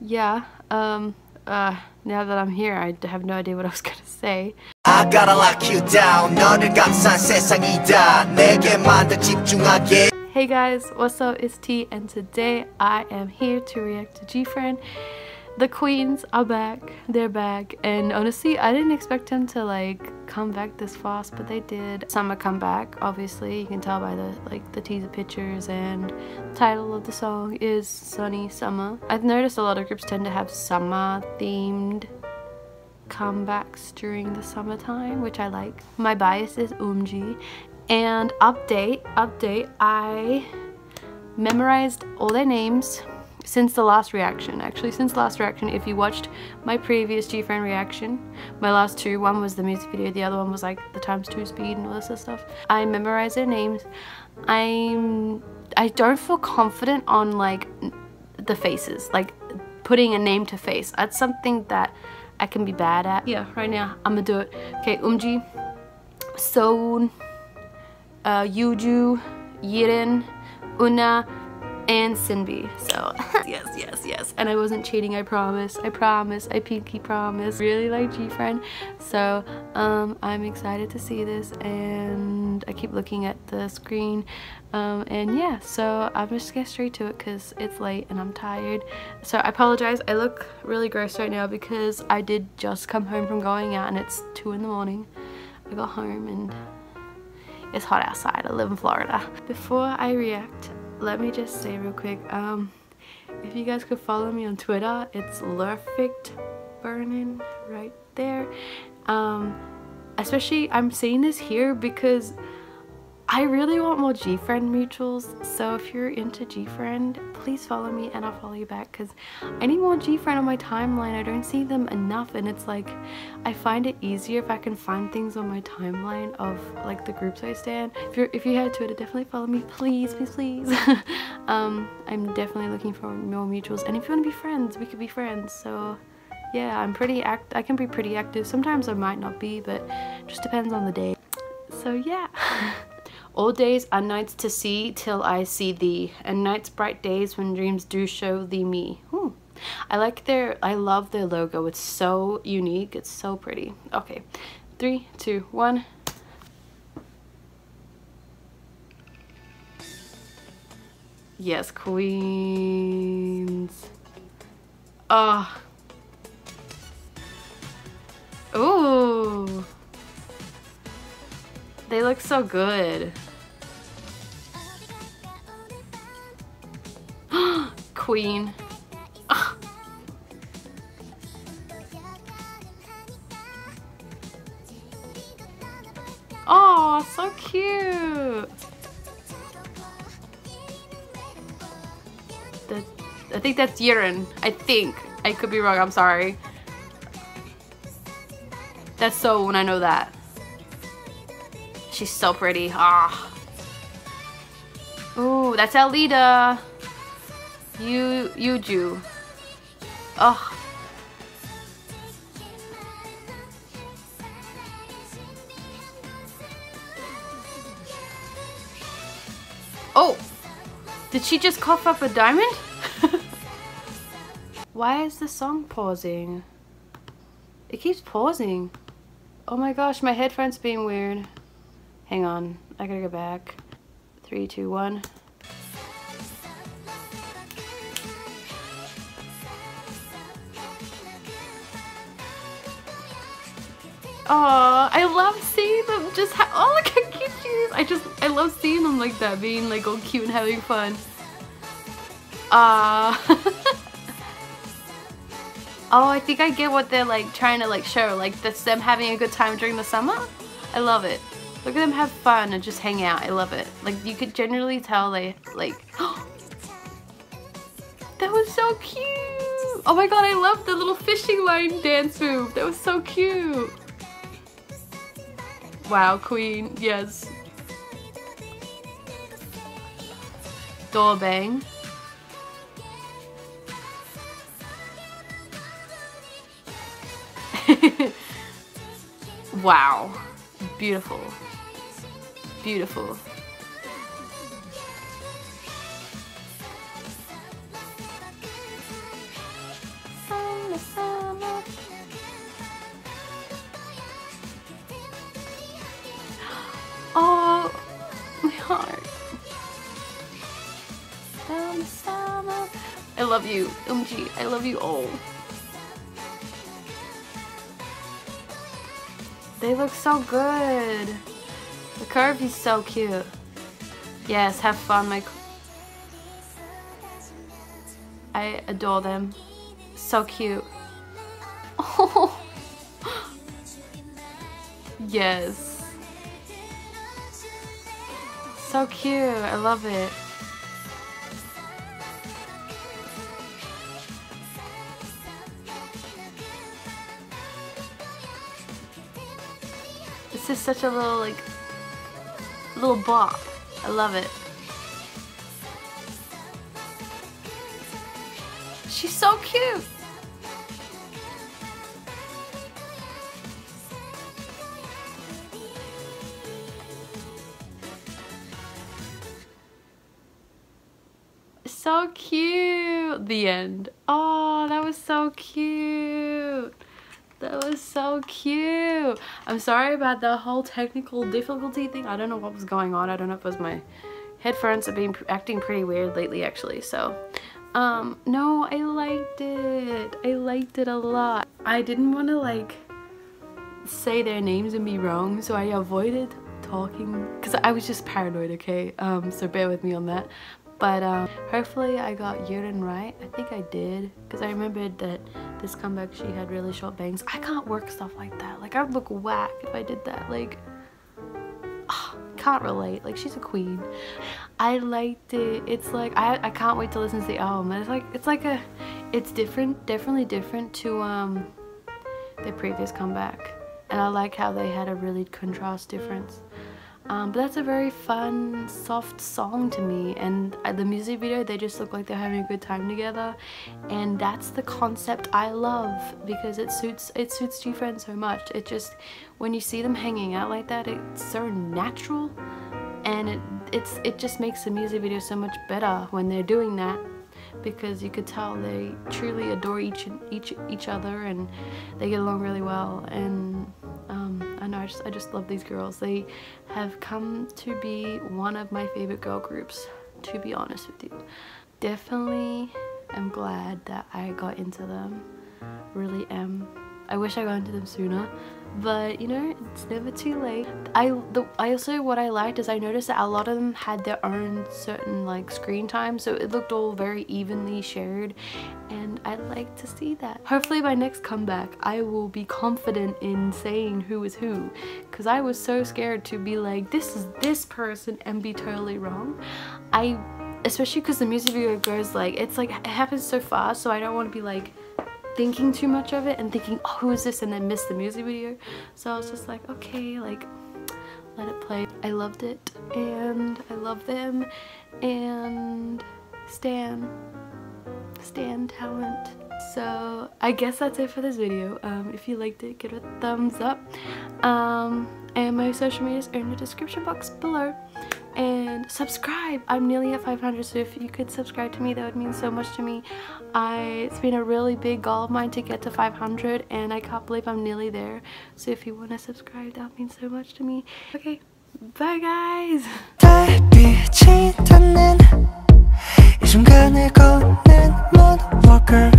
Yeah. Now that I'm here, I have no idea what I was gonna say. I gotta lock you down. Hey guys, what's up? It's T, and today I am here to react to Gfriend. The queens are back. They're back, and honestly, I didn't expect them to come back this fast, but they did. Summer come back. Obviously, you can tell by the the teaser pictures, and the title of the song is Sunny Summer. I've noticed a lot of groups tend to have summer themed comebacks during the summertime, which I like. My bias is Umji. And update. I memorized all their names. Since the last reaction, if you watched my previous Gfriend reaction, my last two, one was the music video, the other one was the ×2 speed and all this stuff. I memorized their names. I don't feel confident on the faces, putting a name to face. That's something that I can be bad at. Yeah, right now I'm gonna do it. Okay, Umji, Sowon, Yuju, Yerin, Eunha, and Cindy. So yes, and I wasn't cheating, I promise, I pinky promise. Really like Gfriend, so I'm excited to see this, and I keep looking at the screen, and yeah, so I'm just gonna get straight to it because it's late and I'm tired. So I apologize, I look really gross right now because I did just come home from going out and it's 2 in the morning. I got home and it's hot outside. I live in Florida. Before I react, let me just say real quick, if you guys could follow me on Twitter, it's lerfectvernon right there. Especially, I'm saying this here because I really want more Gfriend mutuals, so if you're into Gfriend, please follow me and I'll follow you back, because I need more Gfriend on my timeline. I don't see them enough, and it's I find it easier if I can find things on my timeline of the groups I stay in. If you head to it, definitely follow me, please, please, please. I'm definitely looking for more mutuals, and if you want to be friends, we could be friends. So yeah, I can be pretty active. Sometimes I might not be, but it just depends on the day. So yeah. All days are nights to see till I see thee, and nights bright days when dreams do show thee me. I love their logo. It's so unique. It's so pretty. Okay, 3, 2, 1. Yes, queens. Ah. Ooh. They look so good. Queen. Oh, so cute. I think that's Yerin. I think. I could be wrong. I'm sorry. That's so when I know that. She's so pretty. Ah. Ooh, that's our leader. Yuju. Oh. Oh! Did she just cough up a diamond? Why is the song pausing? It keeps pausing. Oh my gosh, my headphones being weird. Hang on, I gotta go back. 3, 2, 1. Aww, I love seeing them just oh, look how cute she is. I love seeing them like that, being all cute and having fun. Oh, I think I get what they're trying to show, that's them having a good time during the summer. I love it. Look at them have fun and just hang out. I love it. You could generally tell they That was so cute. Oh my god, I love the little fishing line dance move. That was so cute. Wow, queen, yes. Door bang. Wow, beautiful, beautiful. I love you, Umji. I love you all. They look so good. The curve is so cute. Yes, have fun, my... I adore them. So cute. Oh. Yes. So cute. I love it. This is such a little, like, little bop. I love it. She's so cute. So cute. The end. Oh, that was so cute. That was so cute. I'm sorry about the whole technical difficulty thing. I don't know what was going on. I don't know if it was my headphones. I've been acting pretty weird lately, actually. So, no, I liked it. I liked it a lot. I didn't want to, like, say their names and be wrong, so I avoided talking because I was just paranoid, okay? So bear with me on that. But hopefully I got Yerin right. I think I did, because I remembered that this comeback she had really short bangs. I can't work stuff like that. Like, I would look whack if I did that. Like, oh, can't relate. Like, she's a queen. I liked it. It's like I can't wait to listen to the album. And it's different, definitely different to their previous comeback. And I like how they had a really contrast difference. But that's a very fun, soft song to me, and the music video, they just look like they're having a good time together, and that's the concept I love, because it suits Gfriend so much. It just, when you see them hanging out like that, it's so natural, and it just makes the music video so much better when they're doing that, because you could tell they truly adore each other, and they get along really well. And I just love these girls. They have come to be one of my favorite girl groups, to be honest with you. Definitely am glad that I got into them. Really am. I wish I got into them sooner, but you know, it's never too late. What I liked is I noticed that a lot of them had their own certain, like, screen time, so it looked all very evenly shared, and I like to see that. Hopefully by next comeback I will be confident in saying who is who, because I was so scared to be like, this is this person, and be totally wrong. Especially because the music video goes like, it's like, it happens so fast, so I don't want to be like thinking too much of it and thinking, oh, who is this, and then miss the music video. So I was just like, okay, like, let it play. I loved it, and I love them, and stan talent. So I guess that's it for this video. If you liked it, give it a thumbs up, and my social medias are in the description box below. And subscribe! I'm nearly at 500, so if you could subscribe to me, that would mean so much to me. It's been a really big goal of mine to get to 500, and I can't believe I'm nearly there. So if you want to subscribe, that means so much to me. Okay, bye guys!